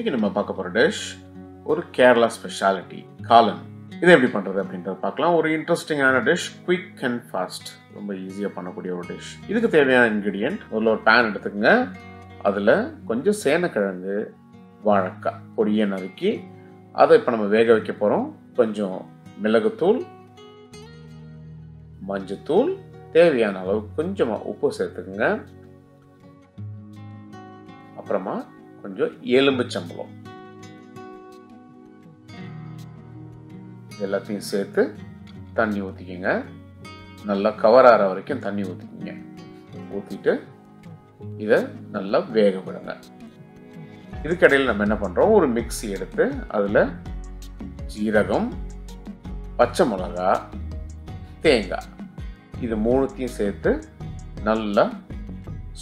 இன்னைக்கு நம்ம பார்க்க போற டிஷ் ஒரு கேரளா ஸ்பெஷாலிட்டி காளான். இதை எப்படி பண்றது அப்படின்றத பார்க்கலாம். ஒரு இன்ட்ரெஸ்டிங்கான டிஷ், குயிக் அண்ட் ஃபாஸ்ட், ரொம்ப ஈஸியாக பண்ணக்கூடிய ஒரு டிஷ். இதுக்கு தேவையான இன்கிரீடியன்ட், ஒரு பேன் எடுத்துக்கங்க, அதில் கொஞ்சம் சேனைக்கிழங்கு, வாழைக்காய் பொடியை நறுக்கி அதை இப்போ நம்ம வேக வைக்க போகிறோம். கொஞ்சம் மிளகுத்தூள், மஞ்சத்தூள், தேவையான அளவு கொஞ்சமாக உப்பு சேர்த்துக்குங்க. அப்புறமா கொஞ்சம் எலும்புச்சம்பளம் எல்லாத்தையும் சேர்த்து தண்ணி ஊற்றிக்கங்க. நல்லா கவர் ஆகிற வரைக்கும் தண்ணி ஊற்றிக்கிங்க. ஊற்றிட்டு இதை நல்லா வேக விடுங்க. இதுக்கடையில் நம்ம என்ன பண்ணுறோம், ஒரு மிக்சி எடுத்து அதில் ஜீரகம், பச்சை மிளகா, தேங்காய், இது மூணுத்தையும் சேர்த்து நல்லா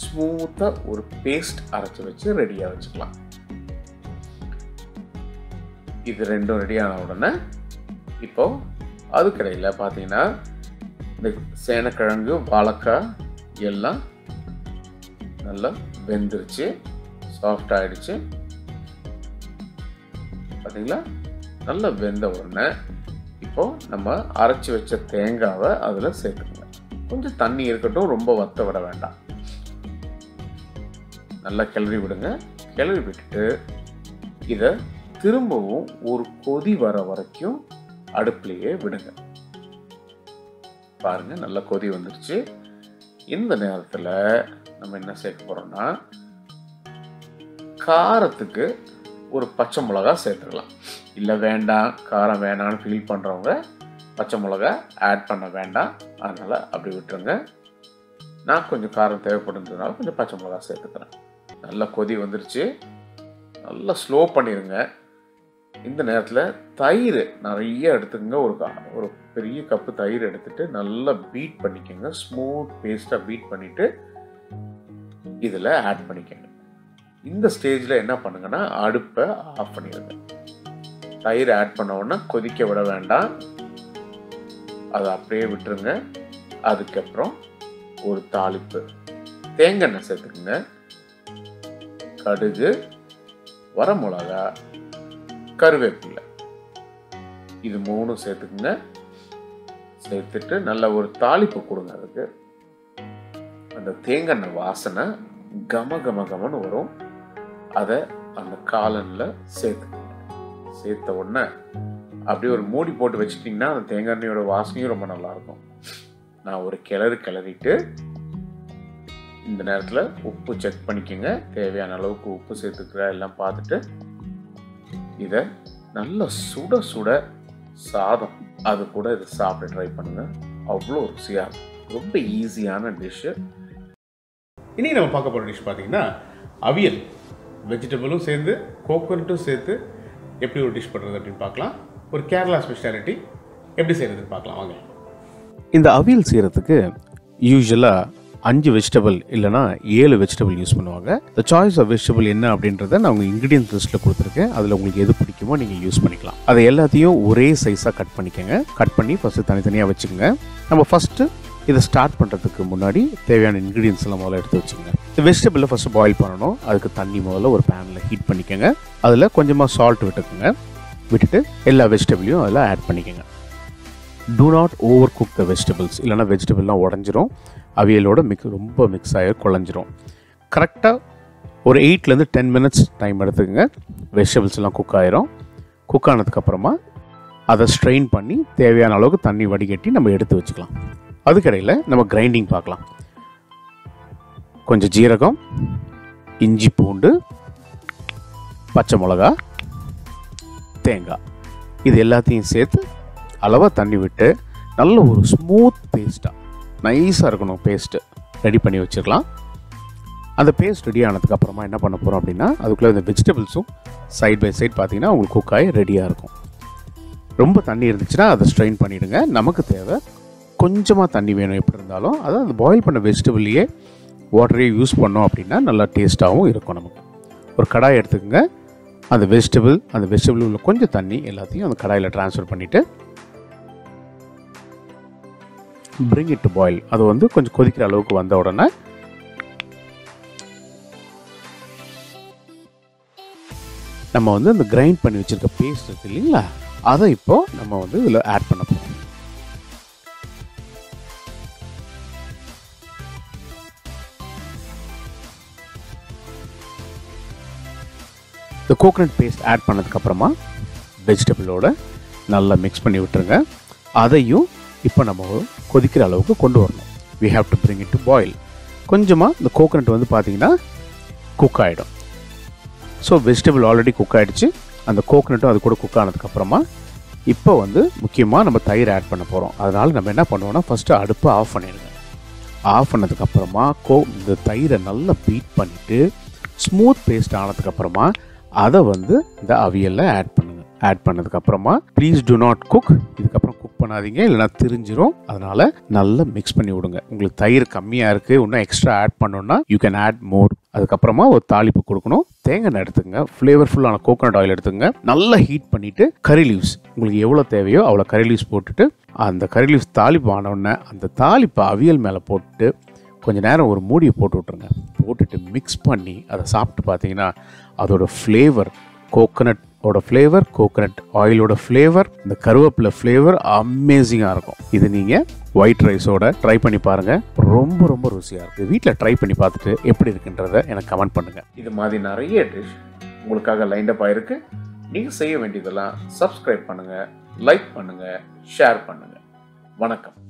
ஸ்மூத்தாக ஒரு பேஸ்ட் அரைச்சி வச்சு ரெடியாக வச்சுக்கலாம். இது ரெண்டும் ரெடியான உடனே இப்போ அதுக்கடையில் பார்த்தீங்கன்னா இந்த சேனைக்கிழங்கு, வாழைக்காய் எல்லாம் நல்லா வெந்துருச்சு, சாஃப்ட் ஆகிடுச்சு பார்த்தீங்களா. நல்லா வெந்த உடனே இப்போ நம்ம அரைச்சி வச்ச தேங்காவை அதில் சேர்த்துக்கோங்க. கொஞ்சம் தண்ணி இருக்கட்டும், ரொம்ப வத்த விட வேண்டாம். நல்லா கிளறி விடுங்க. கிளறி விட்டுட்டு இதை திரும்பவும் ஒரு கொதி வர வரைக்கும் அடுப்புலையே விடுங்க. பாருங்க, நல்லா கொதி வந்துடுச்சு. இந்த நேரத்தில் நம்ம என்ன சேர்க்க போகிறோம்னா, காரத்துக்கு ஒரு பச்சை மிளகா சேர்த்துக்கலாம். இல்லை வேண்டாம், காரம் வேணான்னு ஃபீல் பண்ணுறவங்க பச்சை மிளகா ஆட் பண்ண வேண்டாம், அதனால் அப்படி விட்டுருங்க. நான் கொஞ்சம் காரம் தேவைப்படுன்றதுனால கொஞ்சம் பச்சை மிளகா சேர்த்துக்கிறேன். நல்லா கொதி வந்துருச்சு. நல்லா ஸ்லோ பண்ணிடுங்க. இந்த நேரத்தில் தயிர் நிறைய எடுத்துக்கங்க. ஒரு பெரிய கப்பு தயிர் எடுத்துகிட்டு நல்லா பீட் பண்ணிக்கோங்க. ஸ்மூத் பேஸ்ட்டாக பீட் பண்ணிவிட்டு இதில் ஆட் பண்ணிக்கோங்க. இந்த ஸ்டேஜில் என்ன பண்ணுங்கன்னா, அடுப்பை ஆஃப் பண்ணிடுங்க. தயிர் ஆட் பண்ணோன்னா கொதிக்க விட வேண்டாம், அதை அப்படியே விட்டுருங்க. அதுக்கப்புறம் ஒரு தாளிப்பு, தேங்காய் எண்ணெய் சேர்த்துக்குங்க, கடுகு, வரமிளகா, கருவேப்பிலை, இது மூணும் சேர்த்துக்குங்க. சேர்த்துட்டு நல்ல ஒரு தாளிப்பு கொடுங்க. அதுக்கு அந்த தேங்காய் எண்ணெய் வாசனை கம கம கமன்னு வரும். அதை அந்த காளான்ல சேர்த்துக்கோங்க. சேர்த்த உடனே அப்படியே ஒரு மூடி போட்டு வச்சுட்டிங்கன்னா அந்த தேங்காய் எண்ணெயோட வாசனையும் ரொம்ப நல்லாயிருக்கும். நான் ஒரு கிளறிட்டு இந்த நேரத்தில் உப்பு செக் பண்ணிக்கோங்க. தேவையான அளவுக்கு உப்பு சேர்த்துக்கிற எல்லாம் பார்த்துட்டு இதை நல்லா சுட சுட சாதம் அது கூட இதை சாப்பிட்டு ட்ரை பண்ணுங்கள். அவ்வளோ ருசியாக இருக்கும். ரொம்ப ஈஸியான டிஷ்ஷு. இன்றைக்கி நம்ம பார்க்க போகிற டிஷ் பார்த்திங்கன்னா அவியல். வெஜிடபிளும் சேர்ந்து கோகோனட்டும் சேர்த்து எப்படி ஒரு டிஷ் பண்ணுறது அப்படின்னு பார்க்கலாம். ஒரு கேரளா ஸ்பெஷாலிட்டி எப்படி செய்கிறதுன்னு பார்க்கலாம் வாங்க. இந்த அவியல் செய்கிறதுக்கு யூஸ்வலாக 5 வெஜிடபிள் இல்லைனா 7 வெஜிடபிள் யூஸ் பண்ணுவாங்க. இந்த சாய்ஸ் ஆஃப் வெஜிடபிள் என்ன அப்படின்றத நான் உங்கள் இன்க்ரீடியன்ட் லிஸ்ட்டில் கொடுத்துருக்கேன். அதில் உங்களுக்கு எது பிடிக்குமோ நீங்கள் யூஸ் பண்ணிக்கலாம். அதை எல்லாத்தையும் ஒரே சைஸாக கட் பண்ணிக்கோங்க. கட் பண்ணி ஃபஸ்ட்டு தனித்தனியாக வச்சுக்கோங்க. நம்ம ஃபஸ்ட்டு இதை ஸ்டார்ட் பண்ணுறதுக்கு முன்னாடி தேவையான இன்க்ரீடியன்ஸ் எல்லாம் முதல்ல எடுத்து வச்சுக்கோங்க. இந்த வெஜிடபிளை ஃபஸ்ட்டு பாயில் பண்ணணும். அதுக்கு தண்ணி முதல்ல ஒரு பேனில் ஹீட் பண்ணிக்கோங்க. அதில் கொஞ்சமாக சால்ட் விட்டுக்கோங்க. விட்டுட்டு எல்லா வெஜிடபிளையும் அதில் ஆட் பண்ணிக்கோங்க. Do not over cook the vegetables, இல்லைனா வெஜிடபிள்லாம் உடஞ்சிரும். அவியலோட ரொம்ப மிக்ஸ் ஆகி குழஞ்சிரும். கரெக்டாக ஒரு 8-10 மினிட்ஸ் டைம் எடுத்துக்கோங்க. வெஜிடபிள்ஸ் எல்லாம் குக் ஆகிரும். குக் ஆனதுக்கப்புறமா அதை ஸ்ட்ரெயின் பண்ணி தேவையான அளவுக்கு தண்ணி வடிகட்டி நம்ம எடுத்து வச்சுக்கலாம். அதுக்கடையில் நம்ம கிரைண்டிங் பார்க்கலாம். கொஞ்சம் ஜீரகம், இஞ்சி, பூண்டு, பச்சை மிளகா, தேங்காய், இது எல்லாத்தையும் சேர்த்து அளவாக தண்ணி விட்டு நல்ல ஒரு ஸ்மூத் பேஸ்ட்டாக நைஸாக இருக்கணும் பேஸ்ட்டு ரெடி பண்ணி வச்சுக்கலாம். அந்த பேஸ்ட் ரெடி ஆனதுக்கப்புறமா என்ன பண்ண போகிறோம் அப்படின்னா, அதுக்குள்ளே இந்த வெஜிடபிள்ஸும் சைட் பை சைட் பார்த்திங்கன்னா உங்களுக்கு குக் ஆகி ரெடியாக இருக்கும். ரொம்ப தண்ணி இருந்துச்சுன்னா அதை ஸ்ட்ரெயின் பண்ணிவிடுங்க. நமக்கு தேவை கொஞ்சமாக தண்ணி வேணும் எப்படி இருந்தாலும். அதாவது அந்த பாயில் பண்ண வெஜிடபிள்லேயே வாட்டரையே யூஸ் பண்ணோம் அப்படின்னா நல்லா டேஸ்ட்டாகவும் இருக்கும். நமக்கு ஒரு கடாய் எடுத்துக்கோங்க. அந்த வெஜிடபிள் உள்ள கொஞ்சம் தண்ணி எல்லாத்தையும் அந்த கடாயில் ட்ரான்ஸ்ஃபர் பண்ணிவிட்டு பிரிங் இட் டு பாயில். அது கொஞ்சம் கொதிக்கிற அளவுக்கு வந்த உடனே நம்ம வந்து அந்த கிரைண்ட் பண்ணி வச்சிருக்க பேஸ்ட் இருக்கு இல்லைங்களா, அதை இப்போ நம்ம வந்து இதில் ஆட் பண்ண போகிறோம். இந்த கோகனட் பேஸ்ட் ஆட் பண்ணதுக்கப்புறமா வெஜிடபிளோட நல்லா மிக்ஸ் பண்ணி விட்டுருங்க. அதையும் இப்போ நம்ம கொதிக்கிற அளவுக்கு கொண்டு வரணும். We have to bring it to boil. கொஞ்சமாக இந்த கோகனட் வந்து பார்த்திங்கன்னா குக் ஆகிடும். ஸோ வெஜிடபிள் ஆல்ரெடி குக் ஆகிடுச்சு, அந்த கோகனட்டும் அது கூட குக் ஆனதுக்கப்புறமா இப்போ வந்து முக்கியமாக நம்ம தயிர் ஆட் பண்ண போகிறோம். அதனால் நம்ம என்ன பண்ணுவோம்னா ஃபஸ்ட்டு அடுப்பை ஆஃப் பண்ணிடுங்க. ஆஃப் பண்ணதுக்கப்புறமா இந்த தயிரை நல்லா பீட் பண்ணிவிட்டு ஸ்மூத் பேஸ்ட் ஆனதுக்கப்புறமா அதை வந்து இந்த அவியலில் ஆட் பண்ணுங்கள். ஆட் பண்ணதுக்கப்புறமா ப்ளீஸ் டு நாட் குக், இதுக்கப்புறம் குக் பண்ணாதீங்க, இல்லைனா திரிஞ்சிரும். அதனால் நல்லா மிக்ஸ் பண்ணி விடுங்க. உங்களுக்கு தயிர் கம்மியாக இருக்குது, இன்னும் எக்ஸ்ட்ரா ஆட் பண்ணோன்னா யூ கேன் ஆட் மோர். அதுக்கப்புறமா ஒரு தாளிப்பு கொடுக்கணும். தேங்காய் எடுத்துங்க, ஃப்ளேவர்ஃபுல்லான கோகனட் ஆயில் எடுத்துங்க, நல்லா ஹீட் பண்ணிவிட்டு கறி லீவ்ஸ் உங்களுக்கு எவ்வளோ தேவையோ அவ்வளோ கறி லீவ்ஸ் போட்டுட்டு அந்த கறி லீவ்ஸ் தாளிப்பு ஆனவுடனே அந்த தாளிப்பை அவியல் மேலே போட்டு கொஞ்சம் நேரம் ஒரு மூடியை போட்டு விட்ருங்க. போட்டுட்டு மிக்ஸ் பண்ணி அதை சாப்பிட்டு பார்த்தீங்கன்னா அதோட ஃப்ளேவர், கோகனட்டோட ஃப்ளேவர், கோகனட் ஆயிலோட ஃப்ளேவர், இந்த கருவேப்பிலை ஃப்ளேவர் அமேசிங்காக இருக்கும். இது நீங்கள் ஒயிட் ரைஸோட ட்ரை பண்ணி பாருங்கள், ரொம்ப ரொம்ப ருசியாக இருக்குது. வீட்டில் ட்ரை பண்ணி பார்த்துட்டு எப்படி இருக்குன்றதை எனக்கு கமெண்ட் பண்ணுங்கள். இது மாதிரி நிறைய டிஷ் உங்களுக்காக லைன் அப் ஆகிருக்கு. நீங்கள் செய்ய வேண்டியதெல்லாம் சப்ஸ்கிரைப் பண்ணுங்கள், லைக் பண்ணுங்கள், ஷேர் பண்ணுங்கள். வணக்கம்.